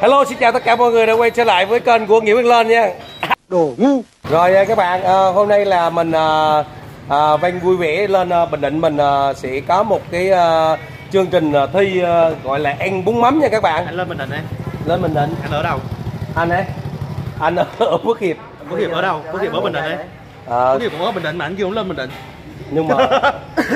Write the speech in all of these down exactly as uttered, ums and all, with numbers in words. Hello, xin chào tất cả mọi người đã quay trở lại với kênh của Nghĩa Văn Lên nha. Đồ ngu. Rồi các bạn, hôm nay là mình Văn vui vẻ lên Bình Định, mình sẽ có một cái chương trình thi gọi là ăn bún mắm nha các bạn. Anh lên Bình Định em. Lên Bình Định. Anh ở đâu? Anh ấy. Anh ở Phước Hiệp. Phước Hiệp ở đâu? Phước Hiệp ở Bình Định ấy. Phước Hiệp cũng ở Bình Định mà anh kia cũng lên Bình Định. Nhưng mà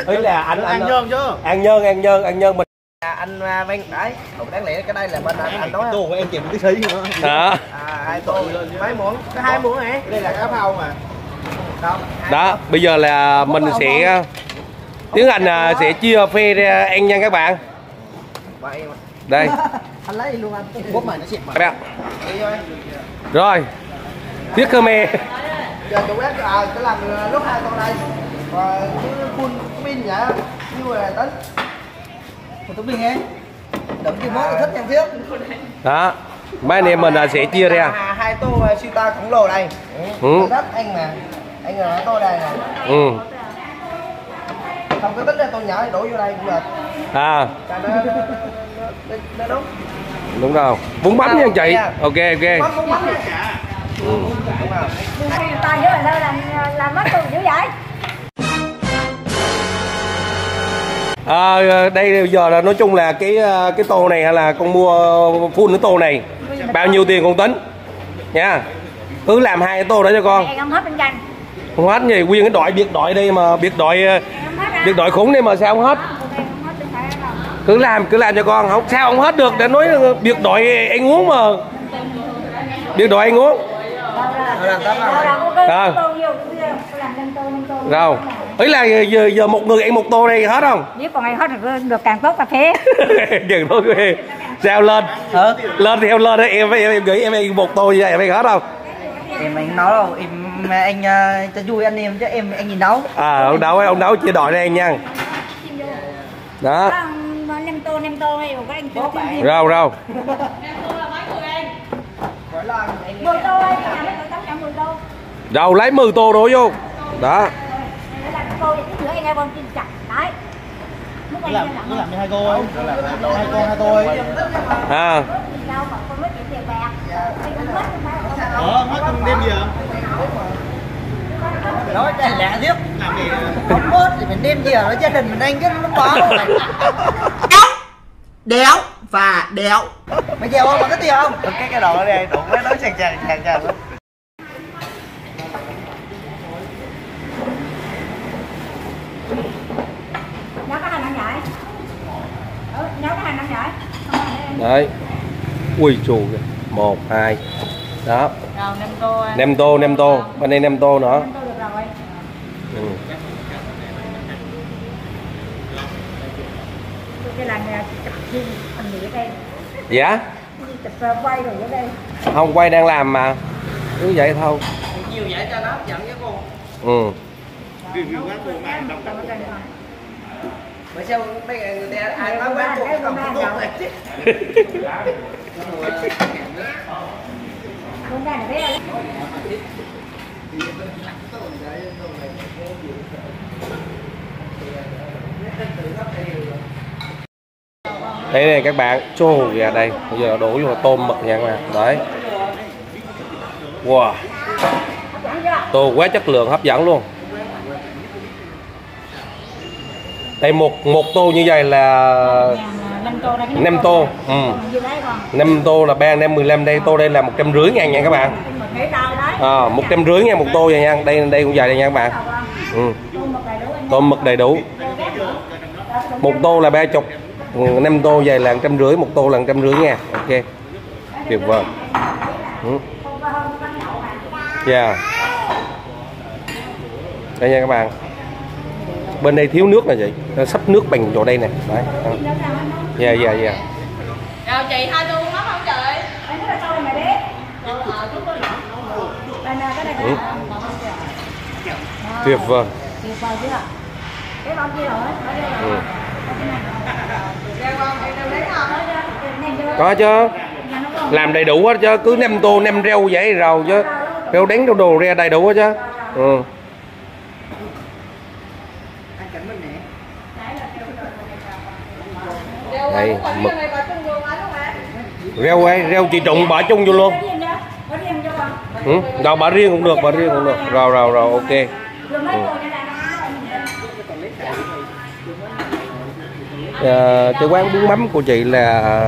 ý là anh An Nhơn chứ. An Nhơn, An Nhơn, An Nhơn mình. À, anh Văn đấy, đáng lẽ cái đây là bên anh, anh nói tô của em kèm tí xí nữa. À, ai tô mấy muỗng? Có hai muỗng hả? Đây là cá phao mà. Đó, đó bây giờ là mình sẽ tiếng Anh sẽ chia phê ra ăn nha các bạn. Đây. Anh lấy luôn anh. Bóp mày nó xịt mà. Rồi. Thiết Khơme. Giờ chủ quán à cái làm lúc hai con đây. Và cứ full pin vậy như là tính. Tụi mình nghe. Đậm cái món thích em viết. Đó. Mấy anh em mình là sẽ chia ra. Hai tô siêu ta khổng lồ này. Ừ. Đất anh mà. Anh ở tô này này. Ừ. Không có tính ra tô nhỏ thì đổ vô đây cũng được. À. Nó đúng. Đúng rồi. Bún mắm nha anh chị. Ok ok. Bún mắm. Ừ. Ta nhớ là làm làm mắm dữ vậy. À, đây giờ là nói chung là cái cái tô này hay là con mua full cái tô này bao nhiêu tiền con tính nha, cứ làm hai cái tô đó cho con. Này, không hết bên cạnh. Không hết gì, nguyên cái đội biệt đội đây mà biệt đội biệt đội khủng đây mà sao không hết? Cứ làm cứ làm cho con, không sao không hết được để nói biệt đội ăn uống mà biệt đội ăn uống. À. Rồi. Ấy là giờ giờ một người ăn một tô đây hết không? Nếu còn ai hết thì được càng tốt cà phê. Đừng thôi. Sao lên? Hả? Lên thì em lên đấy, em em em gửi em ăn một tô như vậy em hết không? Em anh nói đâu, em anh cho vui anh em chứ em anh nhìn nấu. À ông nấu ông nấu chia đội đây anh nha. Đó. năm tô năm tô này có anh tốt. Rau rau. Đâu lấy mười tô đổ vô. Đó. Cô thì tí nữa anh em con tin chặt đấy. Làm làm hai cô ấy. Hai cô hai tôi. À. Ờ, hết trong đêm gì ạ? Nói cái lạ tiếp. Làm gì? Không bớt thì mình đêm gì ở gia đình mình anh chứ nó có. Đéo và đéo. Mày gieo không? Mà có tiền không? Cái cái đồ này đụng nó nói chàng chàng chàng chàng. Đấy. Ui chù kìa. Một, hai. Đó. Rồi, nem tô. Nem tô, nem tô. Bên đây nem tô nữa. Nem tô được rồi. Ừ. Cái là chặt riêng anh đĩa đây. Dạ? Chặt quay rồi ở đây. Không, quay đang làm mà. Cứ vậy thôi. Nhiều vậy cho nó hấp dẫn với cô. Ừ. Review quán cô mà đọc đọc. Mà sao mấy người ta ai nói quán cô cũng không tốt này. Đây này các bạn, chô gà đây, bây giờ đổ vô tôm mực nha các bạn. Đấy. Wow. Tô quá chất lượng hấp dẫn luôn. Đây một một tô như vậy là năm tô, ừ. năm tô là ba trăm mười lăm, đây tô đây là một trăm rưỡi ngàn nha các bạn. À, một trăm rưỡi ngàn một tô vậy nha, đây đây cũng vậy đây nha các bạn. Ừ. Tôm mực đầy đủ. Một tô là ba mươi, năm tô vậy là một trăm rưỡi, một tô là một trăm rưỡi ngàn. Ok. Tuyệt vời. Ừ. Yeah. Đây nha các bạn. Bên đây thiếu nước là vậy, sắp nước bằng chỗ đây nè. Đấy. Dạ dạ dạ. Chào chị, hai tô mắm không chị? Ừ. Tuyệt vời. Ừ. Có chứ. Làm đầy đủ hết chứ, cứ nem tô nem rau vậy rồi chứ. Rau đánh rau đồ ra đầy đủ hết chứ. Ừ. Đây, mực. Rau ấy, rau chị Trụng bỏ chung vô luôn. Ừ, đâu bỏ riêng cũng được, bỏ riêng cũng được. Rồi rồi rồi, ok. Ừ. À, cái quán bún mắm của chị là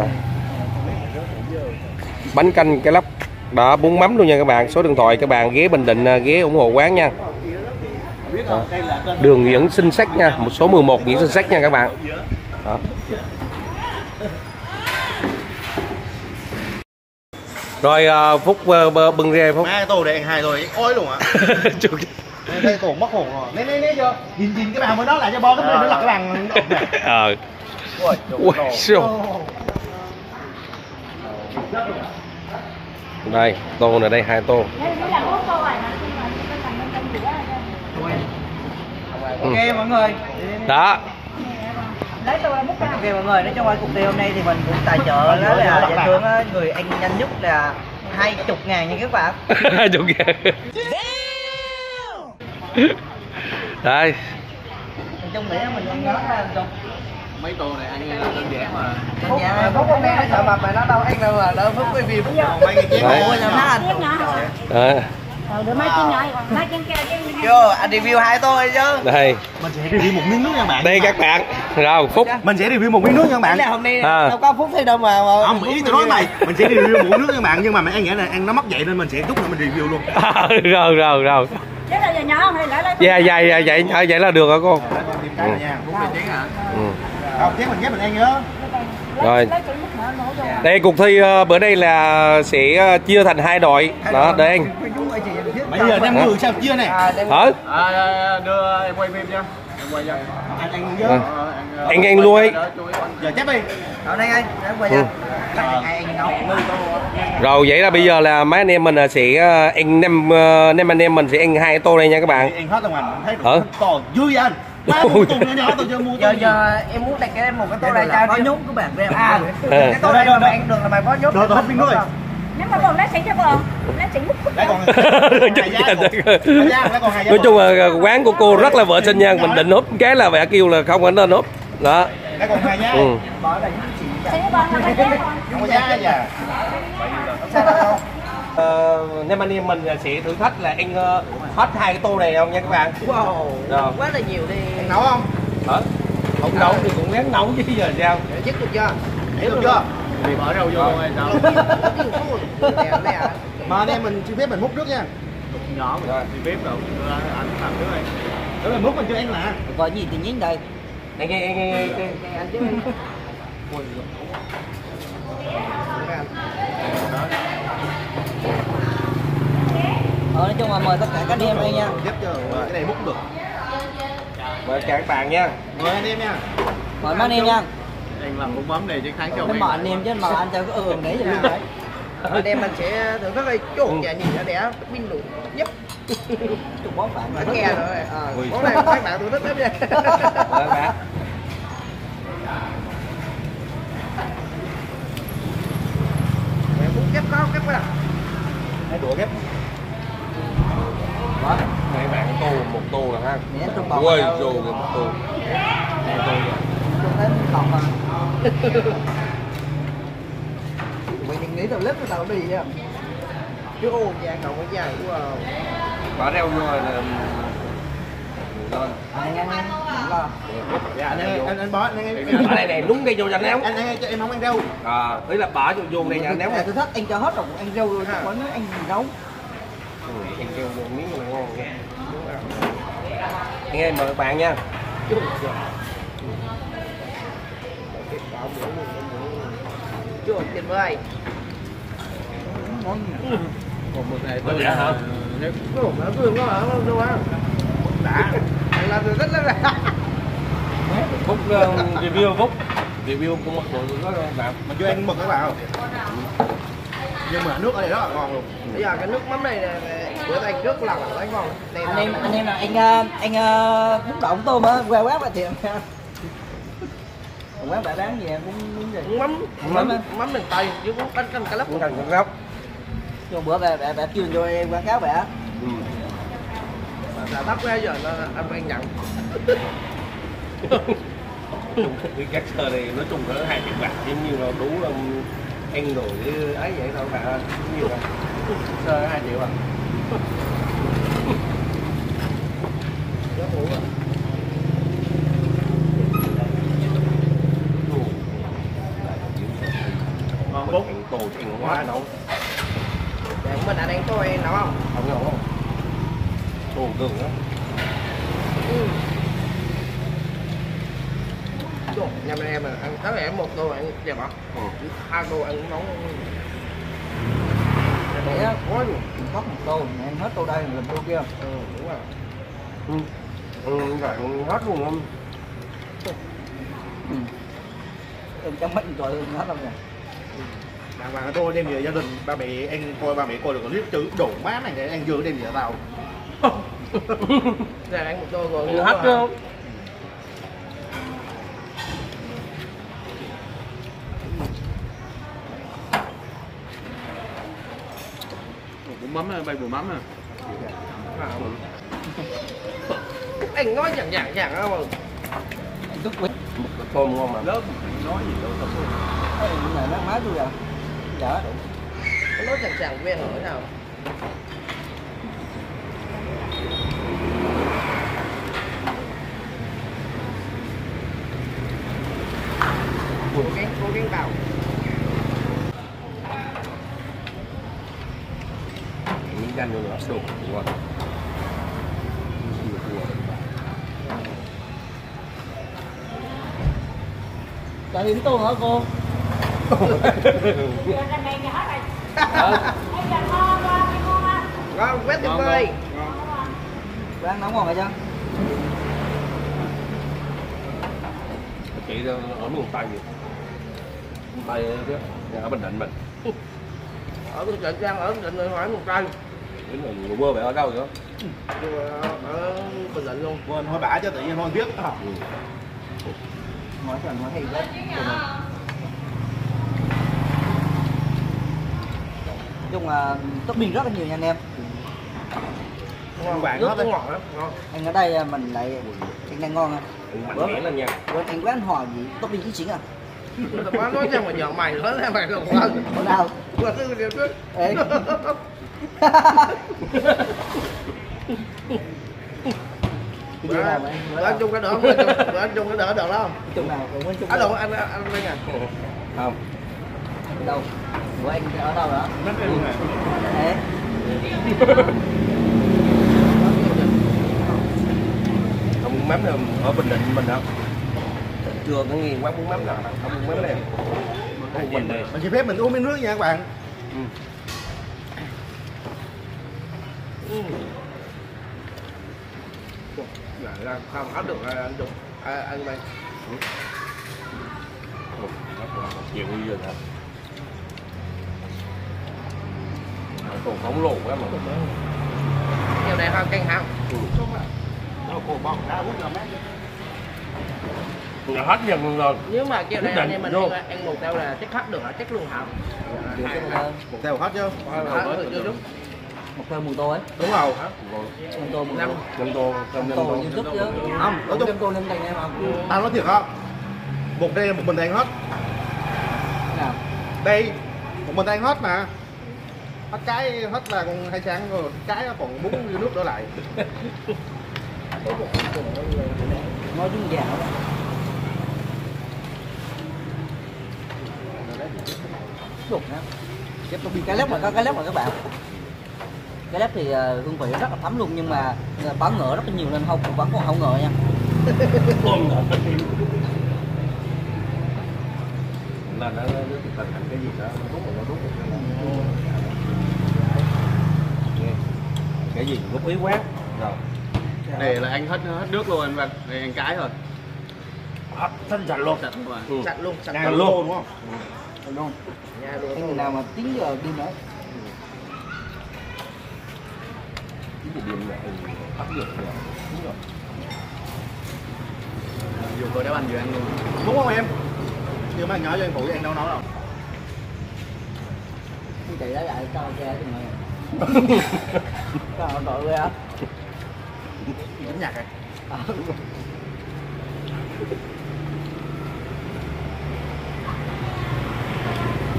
bánh canh cái lóc đó, bún mắm luôn nha các bạn. Số điện thoại các bạn ghé Bình Định, ghé ủng hộ quán nha. Đó. Đường Nguyễn Sinh Sách nha, một số mười một Nguyễn Sinh Sách nha các bạn. Đó. Rồi Phúc bưng ra Phúc. Má tôi để hai rồi, ói luôn ạ. Đây tổ mất hồn rồi. Nè nè nè giờ, nhìn nhìn cái bàn mới đó lại cho bo cái bên nó là cái bàn. Ờ. Ôi trời. Đây, tô này đây hai tô. Ok mọi người. Đó. Lấy tôi là ok mọi người, nói chung là cuộc thi hôm nay thì mình cũng tài trợ đó là giải thưởng người ăn nhanh nhất là hai mươi ngàn nha các bạn. hai mươi ngàn. Đây. Mình trong Mỹ mình ăn ngon lắm rồi. Mấy tô này ăn đơn giản mà. Đơn giản. Phúc hôm nay nó sợ mập mà nó đâu ăn đâu mà nó Phúc cái vì Phúc còn mấy cái chén mua cho nó ăn. Đó. Được mấy chén nhỏ, mấy chén kia chén. Chưa, anh review hai tôi chứ. Đây. Mình sẽ review một miếng nước nha bạn. Đây các bạn. Rồi Phúc, mình sẽ review một miếng nước nha bạn. Là hôm nay đâu có Phúc thấy đâu mà. Không, ý tôi nói mày, mình sẽ review một nước nha bạn, nhưng mà mày ăn nghĩa là ăn nó mất vậy nên mình sẽ rút ra mình review luôn. Rồi rồi rồi. Dạ dạ dạ vậy vậy là được rồi cô. Ừ. Ừ. Rồi. Đây cuộc thi bữa đây là sẽ chia thành hai đội đó để anh. Bây giờ đem người sao chia này. Hả? Đưa em quay phim cho. Anh anh nuôi. Giờ chép đi. Rồi vậy là bây giờ là mấy anh em mình sẽ ăn năm năm anh em mình sẽ ăn hai tô này nha các bạn. Ăn hết rồi còn vui anh. Giờ em muốn đặt cái một cái tô này cho nhúng các bạn. À, cái tô này mà ăn được là mày có nhúng. Rồi hết miếng nước rồi. Nếu mà còn lá xỉ cho còn, lá xỉ múc múc. Nói chung là quán của cô rất là vệ sinh nha, mình định húp cái là mẹ kêu là không anh nên húp. Đó. Ừ. Nên anh em mình sẽ thử thách là ăn hết hai cái tô này không nha các bạn. Wow, quá là nhiều đi. Ăn nấu không? Hả? Không nấu thì cũng ráng nấu chứ giờ sao? Chết được chưa? Chết được chưa? Mình bỏ rau vô rồi. Mà anh em mình chưa biết mình múc nước nha. Nhỏ rồi. Thì bếp rồi. Ảnh làm nước đây. Đó là múc mình chưa ăn lạ. Gọi gì thì nhín đây. Đây nghe nghe nghe nghe. Anh chứ. Ờ nói chung là mời tất cả các anh em đây nha. Giúp cho cái này múc được. Mời các bạn nha. Mời anh em nha. Mời mấy anh em nha. Anh làm bún mắm này chứ kháng cho mình. Mời anh em chứ mà anh cho cái ườm để gì luôn đấy. Anh em mình sẽ thưởng thức đi. Chú hồn dạ nhìn đã đẻ pin đủ giúp. Chú bón phạm rồi. Nghe rồi. Ờ, bón này các bạn thưởng thức lắm nha. Mời bạn. Mày muốn ghép có ghép quá à? Hãy đũa ghép. Đó. Này bạn tô một tô là ha. Ôi dù một tô. Một tô rồi. Mình nghĩ tao lết tao tao đi nha. Chứ ôm da cậu có dài quá. Bỏ rau vô rồi là lên. Dạ anh em anh anh bỏ anh em. Bỏ đây này đúng đây vô cho anh Anh em cho em không ăn rau. À, ý là bỏ vô vô này nha nếu mà tôi thích ăn cho hết rồi ăn rau rồi còn nói ăn gì đâu. Ăn rau một miếng là ngon nha. Anh em mời các bạn nha. Chưa tiền ơi. Món còn một này tôi hả? Nếu không nó cứ nó ở đâu á. Đã. Là từ rất là. Phúc review Phúc. Review cũng một bộ rất là bạn. Mình cho ăn mực các bạn. Nhưng mà nước ở đây rất là ngon luôn. Bây giờ cái nước mắm này bữa tay trước là bạn thấy ngon. Anh em anh em là anh anh bún đậu tôm á, qua quá bà thiệt. Quán đã bán gì em cũng gì? Mắm, mắm, mắm đường tây chứ cũng bánh canh cá lóc. Bánh canh cá lóc. Cho bữa bà bà, bà kêu cho em quảng cáo bà. Ừ. Bà bắt ra giờ anh ăn nhận. Chung cái cách sơ này nói chung là hai triệu bạc giống như là đủ ăn đồ với ấy vậy thôi bạn ơi. Ví dụ sơ hai triệu à. Đó ngủ à. Ngon bút. Ăn tù chứ ăn quá đâu. Để mình đã đang tôi nấu không? Không nấu không? Tù gừng á. Ừ. Nhà bên em là ăn tới em một tô ăn đẹp hả? Ừ. Hai tô ăn nóng. Để có gì khóc một tô ăn hết tô đây làm tô kia. Ừ đúng rồi. Ừ. Ừ rồi hết luôn không? Ừ. Em chẳng mấy rồi hết đâu nè. Bà bà tôi đem về gia đình ba mẹ ăn coi ba mẹ coi được clip chữ đổ má này để ăn dưa đem về tao. Ra ăn một tô rồi hết không? Mắm à, bay bù mắm à. Anh nói nhàng nhàng nhàng không? Tức quá. Tôm ngon mà. Lớp nói gì đâu tôm. Cái này nó má tôi à. Dạ. Nó nói nhàng nhàng quen rồi nào. Cố gắng cố gắng vào. Ăn được rồi, đủ rồi. Đã đến tô hả cô? Ngon, quá tuyệt vời. Cô ăn nóng ngon hả chăng? Chị ở miền Tây vậy? Miền Tây chứ, ở Bình Định mình. Ở Bình Định, ở Bình Định rồi hỏi miền Tây. Người bơ vậy ở đâu vậy? Ở Bình Định luôn. Quên hỏi bả chứ tự nhiên thôi biết. Nói cho anh nói hay quá. Chung là topping rất là nhiều nha anh em. Ngon bạn nó cũng ngọt lắm. Anh ở đây mình lại ăn ăn ngon không? Bớt lên nha. Bớt ăn quán hỏi gì topping chính chính à? Quá nói rằng mà nhờ mày nữa là mày được không? Còn nào? Còn cái điều trước. Bữa anh Trung có đỡ không? Bữa anh Trung có đỡ được đó không? Trung nào? Ở đâu anh anh Vinh à? Không. Đâu? Bữa anh ở đâu đó? Mất em rồi. Đấy. Không mắm nào ở Bình Định mình đâu? Chưa có nghe quán bún mắm nào, không bún mắm này. Mình xin phép mình uống miếng nước nha các bạn. Là không áp được anh Trung anh Bay. Nhiều bây giờ hả? Còn khổng lồ quá mà. Nhiều này hơn canh hao. Nó còn bọc đá bút là mát. Là hết dần rồi. Nếu mà kêu này anh em mình ăn một tao là chắc hết được hả? Chắc luôn hả? Một tao hết chứ. Hết được chưa đúng? Một tao mùi tô ấy. Đúng rồi. Một tô mùi năm. Năm tô. Năm tô như thức chứ. Không. Nói chung. Năm tô lên cành em không? Tao nói thiệt không? Một đây một mình ăn hết. Nào. Đây. Một mình ăn hết mà. Hết cái hết là còn hai sáng rồi. Cái nó còn bún dưa nước đổ lại. Nói chung dạo đó. Đục nha. Chép tô bì cá lóc mà có cá lóc mà các bạn. Cá lóc thì hương vị rất là thấm luôn nhưng mà bán ngựa rất là nhiều nên không vẫn còn hậu ngựa nha. Là nó thành cái gì đó rút rồi nó rút. Cái gì cũng ý quá. Rồi. Này là anh hết hết nước luôn anh Văn, này ăn cái rồi. Hấp thân sạch luôn. Sạch luôn, sạch luôn đúng không? Luôn. Cái người nào mà tính giờ đi nữa. Cái điểm này áp lực rồi. Đúng rồi. Dù tôi đéo ăn vừa ăn luôn. Đúng không em? Như mà nhỏ cho em phụ ăn đâu nói đâu. Cái chị đó lại cao xe cho mọi. Cao tội ghê hả? Đánh nhạc rồi. À đúng rồi. Hãy subscribe cho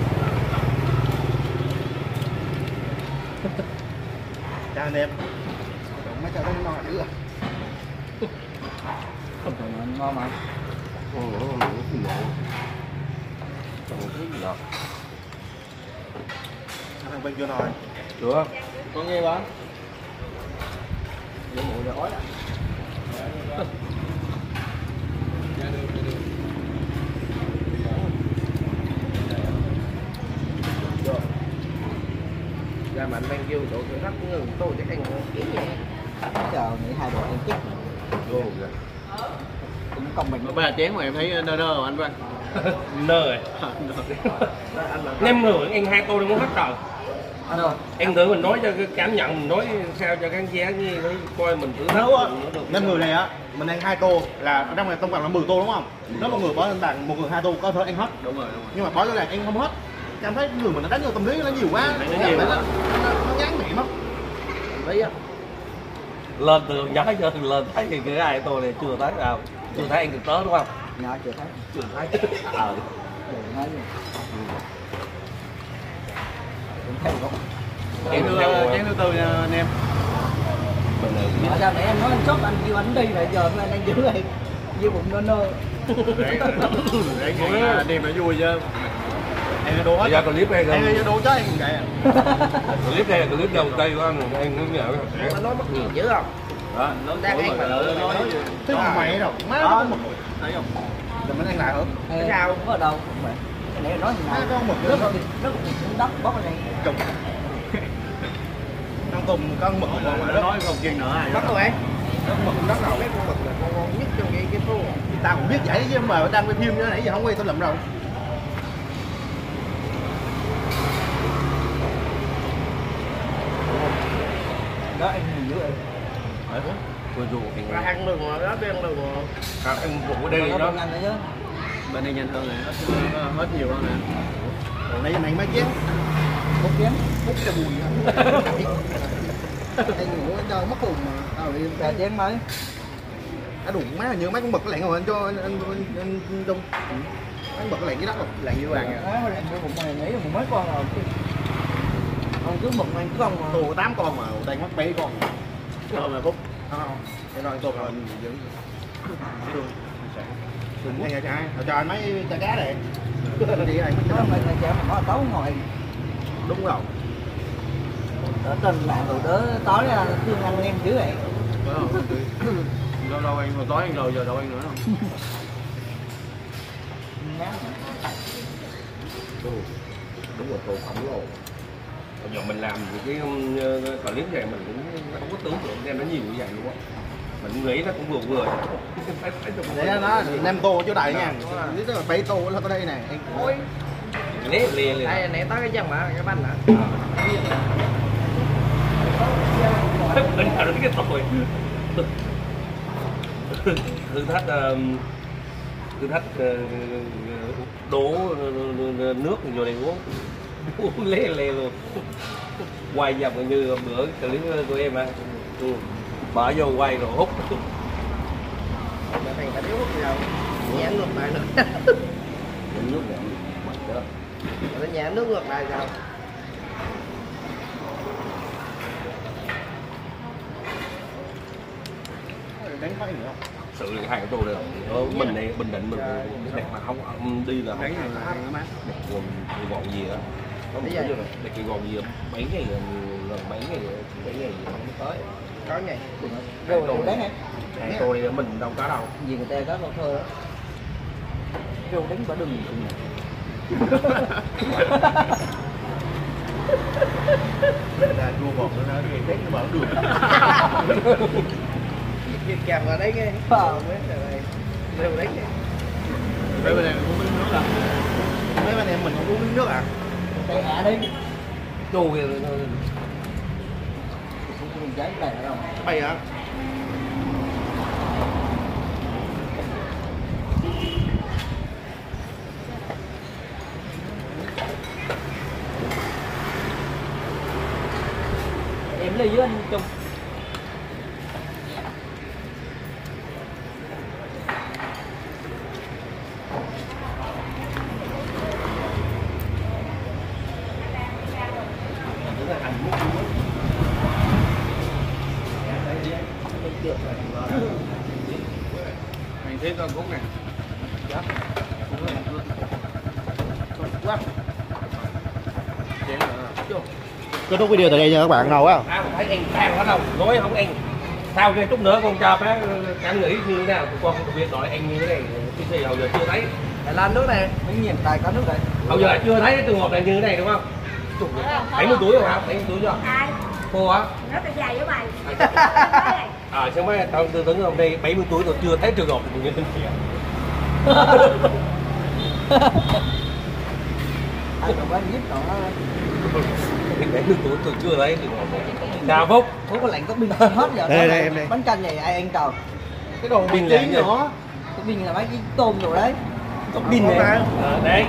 kênh Văn vui vẻ để không bỏ lỡ những video hấp dẫn. nha anh em. Mấy cho nó ngon nữa. Không cần ngon mà. Ồ, ồ, ồ, ồ. Thằng bên kia rồi. Được. Có nghe không? Vô mùi rồi ói à. Ra mà anh mang kêu độ thử thách của tôi chắc anh cũng kiếm vậy. Chờ nghĩ hai đội em chích. Vô rồi. Cũng công bình. Bây giờ chén mà em thấy nơ nơ rồi anh Văn. Nơ rồi. Năm người anh hai tô đi muốn hết trời. Anh ơi, em tưởng mình nói cho cái cảm nhận, mình nói sao cho khán giả như coi mình thử thấu á. Năm người này á, mình ăn hai tô là trong này tổng cộng là mười tô đúng không? Ừ. Nếu một người bỏ lên bàn, một người hai tô có thể ăn hết. Đúng rồi, đúng rồi. Nhưng mà bỏ lên bàn ăn không hết. Cảm thấy người mình nó đánh vô tâm lý nó nhiều quá, nó nhiều nó, nó, nó ngán miệng lắm. Đấy á. Lên từ nhỏ giờ lên thấy thì cái ai tôi này chưa thấy nào, chưa thấy anh thực tế đúng không? Nhỏ chưa thấy, chưa thấy. Ờ. Thấy. Thấy không? Chén thứ chén thứ tư nha anh em. Ở ra nãy em nói anh chốt anh kêu anh đi lại giờ anh đang giữ lại với bụng nơ nơ. Để anh em nó vui chứ. Em đồ hết. Dạ clip này không? Em đồ chứ em kệ. Clip này là clip đầu tay của anh, em cũng nhớ. Nó nói mất nhiều dữ không? Đó, nó đang ăn mà nó nói gì. Tức mẹ đâu, má nó một người. Thấy không? Giờ mình ăn lại hả? Cái sao có ở đâu? Cái này nói gì nào? Nó còn nó cũng đất bóp này. Trùng. Trong cùng con mực mà nó nói không chuyện nữa ai. Đất đâu em? Đất mực đất nào cái con mực là con ngon nhất trong cái cái phố. Tao cũng biết vậy chứ mà đang quay phim nữa nãy giờ không quay tao lụm rồi. Đó em giữ em. Đấy. Vừa dù anh ra ăn được rồi, đó ăn được rồi. Các em vụ đây đó. Bên đây nhanh hơn này, hết nhiều hơn nè. Còn nãy giờ anh mấy chén? Một chén, một cái bùi. Anh ngủ anh cho mất cùng mà. Rồi em ra chén mấy. Đã đủ má nhớ mấy con mực nó lạnh rồi anh cho anh anh anh đông. Anh mực nó lạnh cái đất rồi, lạnh như vàng à. Nó lạnh vô bụng này nghĩ là mình mới con rồi. Con cứ mực anh cứ ông tù tám con mà đang mắc bảy con. Thôi mà Phúc. Không. Em nói tụt rồi mình giữ. Này cho ai? Cho anh mấy chả cá này. Đi này, nó mình là chả mà tối ngồi. Đúng rồi. Ở trên bạn tụi đứa tối là thương anh em dữ vậy. Đâu đâu anh mà tối anh rồi giờ đâu anh nữa không? Đúng rồi, tụi khổng lồ. Giờ mình làm cái clip này mình cũng không có tưởng tượng ra nó nhiều như vậy luôn á. Mình nghĩ nó cũng vừa vừa. Để nó năm tô chỗ đại nha. Nếu là bảy tô là tới đây này. Ôi. Nè liền liền. Đây nãy tới cái chân mà cái bánh nè. Mình làm được cái tôi. Thử thách thử thách đổ nước vô đây uống. Uống lê lê luôn. Quay dập như bữa clip của em á. Ừ. Bỏ vô quay rồi hút. Thành phải hút nào. Nhả nước lại nữa. Nước nó nhả nước ngược lại sao? Đánh phải nữa không? Sự hàng của tôi đây rồi. Mình này Bình Định mình đẹp mà không đi là đánh hàng quần gọn gì đó. Bây giờ để cái gòn gì bảy ngày gần bảy ngày bảy ngày không tới có ngày đâu rồi đấy nè tôi mình đâu có đâu gì người ta có đâu thôi kêu đánh bả đừng là chua bọt nữa nói gì đánh nó bảo đường việc kèm vào đấy nghe phở mới rồi đâu đấy mấy bên này mình không uống nước à mấy bên này mình không uống nước à cái hạ đi chù kìa cháy bè đâu bè hả em lấy dưới anh Trung thế con cũng này. Đó. Quá. Kết thúc video tại đây nha các bạn, đâu á. À, phải ăn tàn quá đâu, nói không ăn. Sau đây chút nữa con cho bác cảm nghĩ như thế nào, con không biết nói ăn như thế này, cái gì hầu giờ chưa thấy. Phải làm nước này, mới nhìn tài có nước này. Hầu giờ chưa thấy cái tương ngọt này như thế này đúng không? bảy mươi tuổi rồi hả? bảy mươi tuổi chưa? Ai? Cô hả? Nó phải dài với mày. Ờ, xong mấy tao tư vấn hôm nay bảy mươi tuổi rồi chưa thấy trường hợp thì như thế kia. Ai còn bán nhíp đó. bảy mươi tuổi tôi chưa thấy trường hợp. Đào Phúc, Phúc có lạnh có pin hết giờ. Đây đây em đây. Bánh canh này ai ăn trời. Cái đồ pin lạnh nữa. Cái pin là mấy cái tôm rồi đấy. Có pin này. Ờ đấy.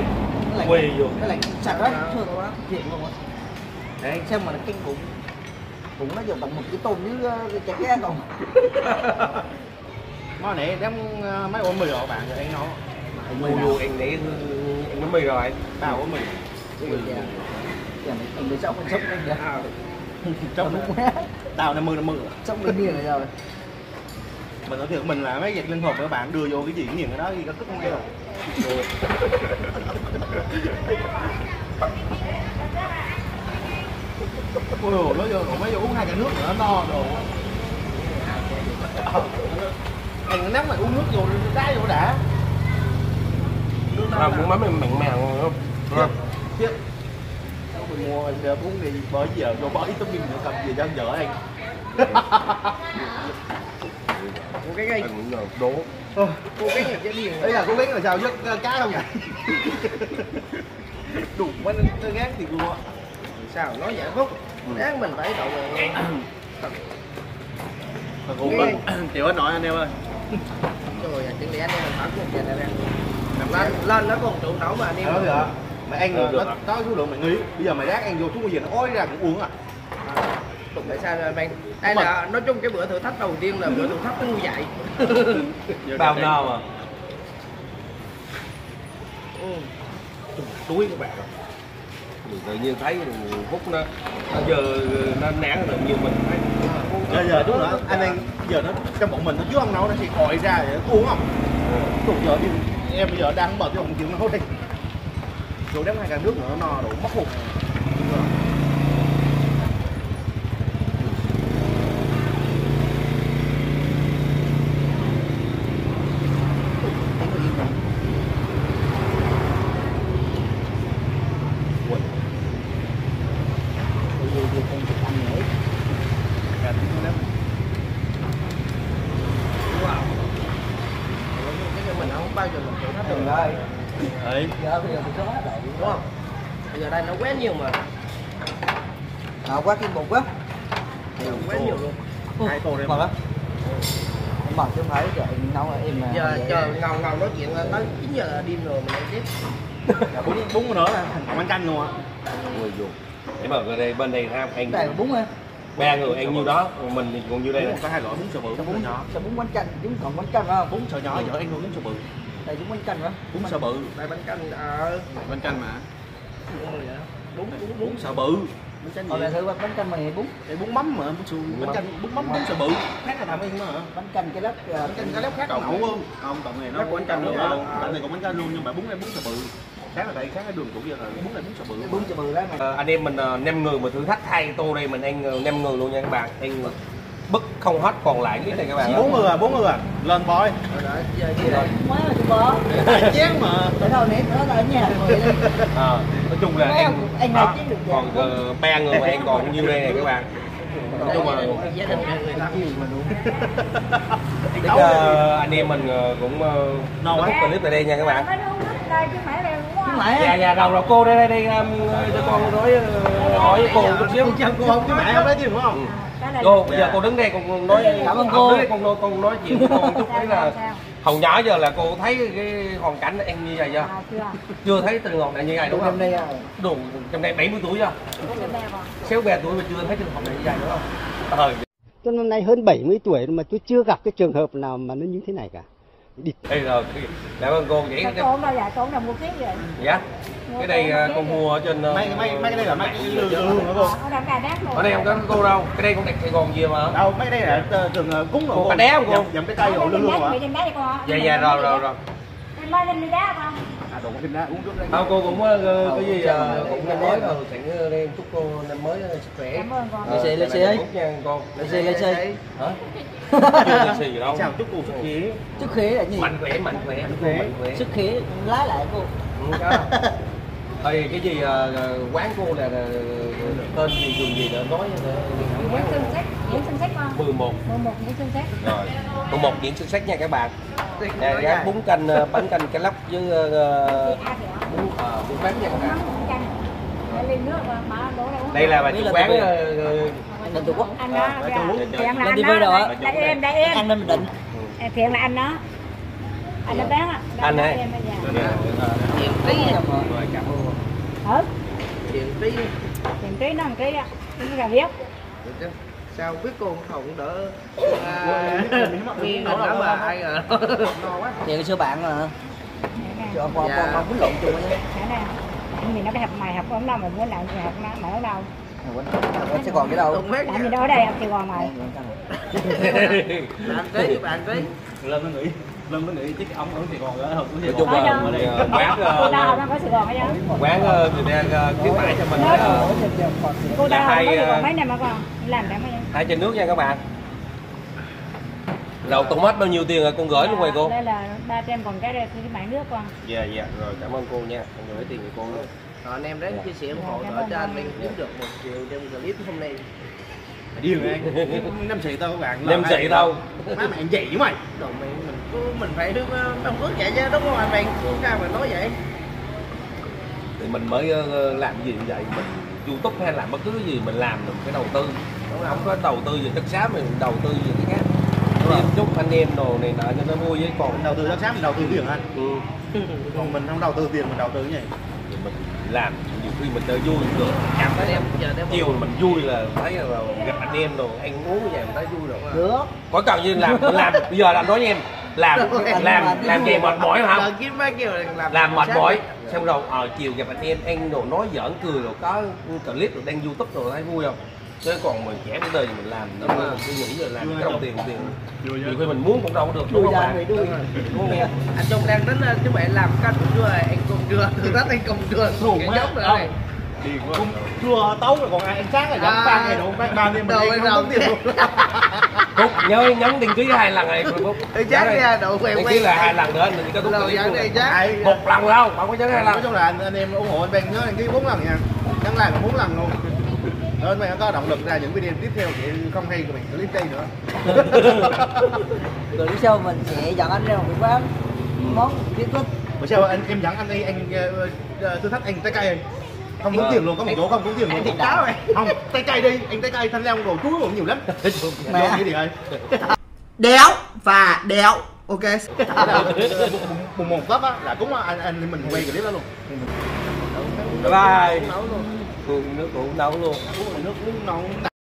Quỳ vô. Cái lạnh sạch đó, chưa đâu đó. Thiệt luôn á. Đấy, xem mà nó kinh khủng. Cũng nó dùng tầm một cái tôm với cái chả cá không. Má nè, đem mấy ổ mì rồi bạn rồi ăn nó. Mì vô ăn để ăn nó mì rồi, ba ổ mì. Mì kìa. Giờ này tầm để xong con sốc anh kìa. Trông đúng quá. Tao năm mươi năm mươi rồi. Sốc đến như này rồi. Mình nói thiệt mình là mấy dịch linh hồn các bạn đưa vô cái gì nghiền cái đó thì có cứt không cái đâu. Rồi. Ôi dồi, nó vô còn mấy giờ uống hai chai nước nữa, nó no đồ. Ăn nắng mày uống nước vô, đá vô đã. Tao muốn mắm em mặn màng rồi không? Đúng không? Chứ tao mình mua em uống đi, bởi giờ vô bỏ ít tấm pin nữa cầm về cho vợ anh. Cô cái anh cũng là đố. Cô cái này cái gì? Đấy là cô cái là sao giấc cá đâu nhỉ? Đủ mấy nó ngán thì cua. Sao nói vậy Phúc? Đáng mình phải đậu rồi. Thật hùng lắm. Chịu hết nổi anh em ơi. Trời ơi, chuẩn bị anh em mình thả cuốn về đây nè. Lên nó còn trụ nổi mà anh em. Đúng rồi. Mày ăn rồi, nó có số lượng mày nghĩ. Bây giờ mày rác ăn vô xuống bây giờ nó ói ra cũng uống à. Tại sao rồi anh? Đây là nói chung cái bữa thử thách đầu tiên là bữa thử thách nó ngu dại. Bao no mà. Túi các bạn rồi. Tự nhiên thấy Phúc nó giờ nó nán được nhiều mình thấy. Bây giờ chút nữa anh em giờ nó trong bọn mình nó chứ không nấu nó thì gọi ra để nó uống không. Tụi giờ thì em bây giờ đang bật cho không chịu nấu đi. Rồi đám hai cả nước nữa nó no đủ mất hụt. Nhiều mà à, quá kinh bột quá nhiều quá nhiều luôn hai tô đây mà em bật chứ không phải giờ nấu em mà giờ chờ ngầu ngầu nói chuyện tới chín giờ là đêm rồi mình ăn tiếp bún bún nữa còn bánh canh luôn à người dùng để mà ở đây bên đây ra ăn đây bún ha ba người ăn nhiêu đó còn mình thì còn nhiêu đây có hai loại bún sò bự bún nhỏ sò bún bánh canh chúng còn bánh canh không bún sò nhỏ vợ ăn luôn bún sò bự đây chúng bánh canh hả bún sò bự đây bánh canh bánh canh mà bún bún bún sò bự bún canh gì? Lại thử bánh canh mà bún để bún mắm mà bún xù bún canh bún mắm bún sò bự khác là làm ăn mà hả bánh canh cái lớp bánh canh cái lớp khác đậu không không còn này nó bánh canh nữa không bánh này còn bánh canh luôn nhưng mà bún này bún sò bự khác là đây khác cái đường cũ giờ là bún này bún sò bự bún sò bự đấy mà anh em mình năm người mà thử thách hai tô đây mình ăn năm người luôn nha các bạn ăn bứt không hết còn lại cái này các bạn bốn người bốn người lên boy quá bỏ chén mà để đâu ném nó ở nhà rồi à, nói chung là em anh à, được còn ba người mà em còn nhiêu đây này các bạn nói chung là chắc anh em mình cũng no hết clip tại đây nha các bạn dạ dạ đầu rồi cô đây đây đây cho con nói hỏi với cô chút xíu cô không cái mẹ không lấy tiền đúng không cô bây giờ cô đứng đây con nói cảm ơn cô con con nói chuyện với con chút đấy là hồi nhỏ giờ là cô thấy cái hoàn cảnh em như vậy chưa? À, chưa chưa thấy từng ngọt này như vậy đúng không? Đây à. Đủ trong đây bảy mươi tuổi chưa? Sáu bè tuổi mà chưa thấy từng ngọt này như vậy đúng không? Cho à, năm nay hơn bảy mươi tuổi mà tôi chưa gặp cái trường hợp nào mà nó như thế này cả. Đây rồi, dạ vâng cô vậy. Con đâu là con nằm mua cái vậy? Dạ. Cái đây con mua ở trên mấy mấy mấy cái đây là mấy cái lương hả cô? Ở đây không có cô đâu. Cái đây con đặt Sài Gòn gì mà. Đâu, mấy cái đây là thường cúng đồ. Có đá không cô? Dậm cái tay vô lương luôn hả? Dạ dạ rồi rồi rồi. Em mới lên đi đá không? À đồ con đá uống trước đây. Không cô cũng cái gì cũng năm mới rồi, sẵn đây chúc cô năm mới sức khỏe. Cảm ơn con. Lên xe lên xe. Lên xe lên xe. Hả? Chào chúc cô sức khỏe. Sức khỏe là gì? Mạnh khỏe, mạnh khỏe, mạnh khỏe. Sức khỏe lái lại cô. Thôi cái gì quán cô là tên gì dùng gì để nói Nguyễn Xuân Sách, Nguyễn Xuân Sách không? mười một mười một Nguyễn Xuân Sách. Rồi. Còn một Nguyễn Xuân Sách nha các bạn. Nè gác bún canh bánh canh cá lóc với bún bún bánh nha các bạn. Đây là bà chủ quán Định Tổ Quốc. Anh đó, Thiện là anh đó. Để em, để em. Ăn nên mình định. Thiện là anh đó. Anh đã bán á. Anh ơi. Thiện Trí. Ừ. Thiện Trí. Thiện Trí nó một cái á. Nó là biết. Sao biết cô không đỡ. Miên nó là ai rồi. Thiện xưa bạn mà. Cho con con muốn lộn chung với nhé. Anh mình nó phải học mày học không đâu mà muốn làm gì học nó mở đâu. Ở Sài Gòn cái đâu? Làm gì đâu ở đây, ở Sài Gòn này. Bạn Trí, bạn Trí. Lên nó nghĩ, Lên nó nghĩ chứ ông ở Sài Gòn đó, không ở Sài Gòn. Ở đây quán không có Sài Gòn hết á. Quán người ta khuyến mãi cho mình là cô đâu có Sài Gòn mấy năm mà con làm đã mấy. Hai trên nước nha các bạn. Đậu tôm hết bao nhiêu tiền rồi con gửi luôn rồi cô. Đây là ba trăm còn cái đây cái bạn nước con. Dạ dạ rồi cảm ơn cô nha. Con gửi tiền cho cô luôn. Rồi, anh em đến chia sẻ ủng hộ ở trên mình kiếm được một triệu trong clip hôm nay. Điên rồi anh, năm xị tao các bạn. Năm xị tao. Má mày gì đúng mày. Rồi mình mình cứ mình phải đứng đông bước vậy chứ đúng không anh bạn? Xuống ra mà nói vậy. Thì mình mới làm gì vậy? Mình YouTube hay làm bất cứ gì mình làm được cái đầu tư. Không có đầu tư gì đất sáp mình đầu tư gì cái khác. Em chúc anh em đồ này nọ cho nó vui với còn đầu tư đất sáp mình đầu tư tiền anh. Ừ. Còn mình không đầu tư tiền mình đầu tư cái gì? Mình làm nhiều khi mình chơi vui được cảm thấy em chiều mình vui là thấy là gặp anh em rồi ăn uống như vậy mình thấy vui rồi được có cần như làm làm bây giờ làm nói với em làm làm làm gì mệt mỏi không làm mệt mỏi xong rồi ờ chiều gặp anh em ăn đồ nói giỡn cười rồi có clip rồi đang YouTube rồi thấy vui không chứ còn mình trẻ cái đời mình làm nó mà suy nghĩ rồi làm cái đồng tiền tiền nhiều khi mình muốn cũng đâu có được đúng không bạn anh Trung đang đến chứ mẹ làm canh chưa anh còn chưa thử thách anh còn chưa thủ dốc rồi này chưa tấu rồi còn ai ăn sáng rồi dám ba ngày đủ ba đêm mình ăn không tiêu Cúc nhớ nhấn đăng ký hai lần này Cúc đăng ký là hai lần nữa mình có đúng một lần đâu bạn có nhấn hai lần nói chung là anh em ủng hộ anh Bình nhớ đăng ký bốn lần nha nhấn lại bốn lần luôn. Nên mình có động lực ra những video tiếp theo thì không hay của mình clip đây nữa. Rồi lúc sau mình sẽ dẫn anh ra một cái quán món kiến thức. Bữa sau anh em dẫn anh đi anh thử thách anh trái cây không muốn tiền luôn có một chỗ không muốn tiền luôn. Thịt cá này. Không, trái cây đi, anh trái cây thanh long đồ chuối cũng nhiều lắm. Mẹ gì ơi. Đéo và đéo. Ok. Mùng một Tết á là cũng anh anh mình quay clip đó luôn. Bye. Nước uống nấu luôn, nước uống nấu.